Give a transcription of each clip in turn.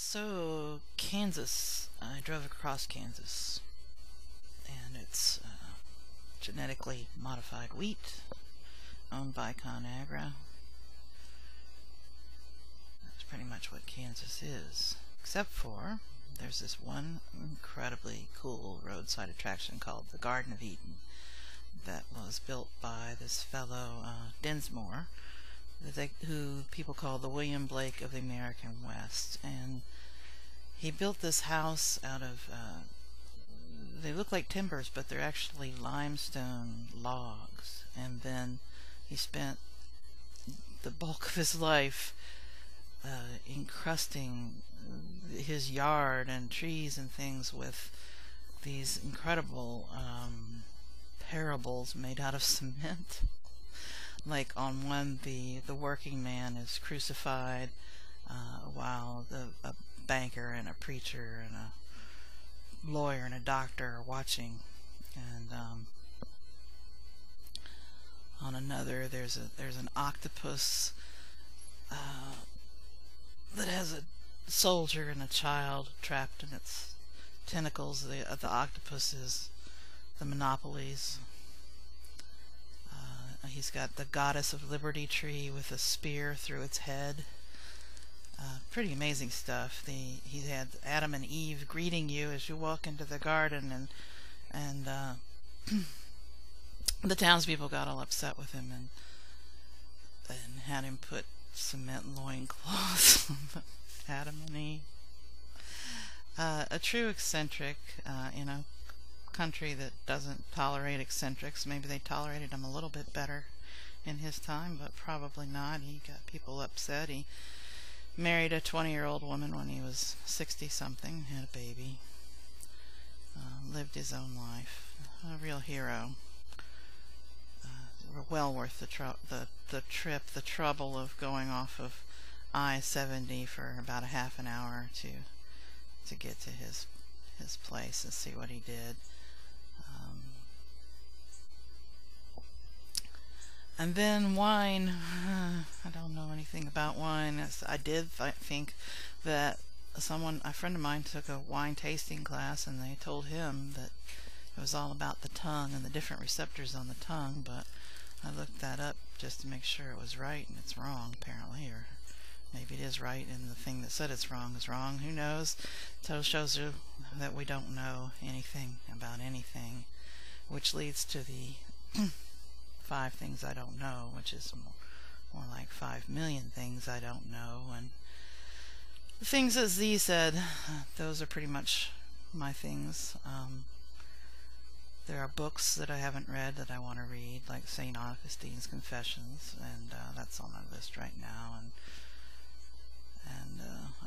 So, Kansas. I drove across Kansas, and it's genetically modified wheat owned by ConAgra. That's pretty much what Kansas is, except for there's this one incredibly cool roadside attraction called the Garden of Eden that was built by this fellow Dinsmoor, who people call the William Blake of the American West. And he built this house out of, they look like timbers, but they're actually limestone logs. And then he spent the bulk of his life encrusting his yard and trees and things with these incredible parables made out of cement. Like on one, the working man is crucified, while a banker and a preacher and a lawyer and a doctor are watching. And on another, there's an octopus that has a soldier and a child trapped in its tentacles. The octopus is the monopolies. He's got the goddess of liberty tree with a spear through its head. Pretty amazing stuff. He had Adam and Eve greeting you as you walk into the garden, and the townspeople got all upset with him and had him put cement loincloths on Adam and Eve. A true eccentric, in a country that doesn't tolerate eccentrics. Maybe they tolerated him a little bit better in his time, but probably not. He got people upset. He married a 20-year-old woman when he was 60-something, had a baby, lived his own life. A real hero. Well worth the trip, the trouble of going off of I-70 for about a half an hour to get to his place and see what he did. And then wine. I don't know anything about wine. I think that a friend of mine took a wine tasting class, and they told him that it was all about the tongue and the different receptors on the tongue, but I looked that up just to make sure it was right, and it's wrong, apparently, or maybe it is right, and the thing that said it's wrong is wrong. Who knows? It shows you that we don't know anything about anything, which leads to the 5 things I don't know, which is more like 5 million things I don't know. And the things that Z said, those are pretty much my things. There are books that I haven't read that I want to read, like St. Augustine's Confessions, and that's on my list right now. And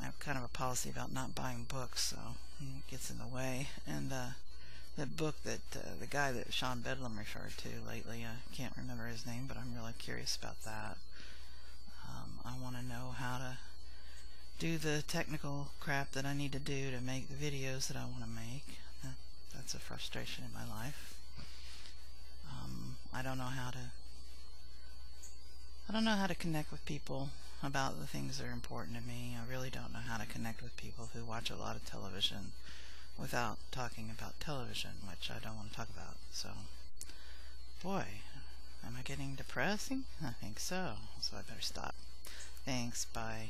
I have kind of a policy about not buying books, so it gets in the way. And the book that the guy that Sean Bedlam referred to lately, I can't remember his name, but I'm really curious about that. I want to know how to do the technical crap that I need to do to make the videos that I want to make. That's a frustration in my life. I don't know how to. I don't know how to connect with people about the things that are important to me. I really don't know how to connect with people who watch a lot of television without talking about television, which I don't want to talk about. So, boy, am I getting depressing? I think so. So I better stop. Thanks. Bye.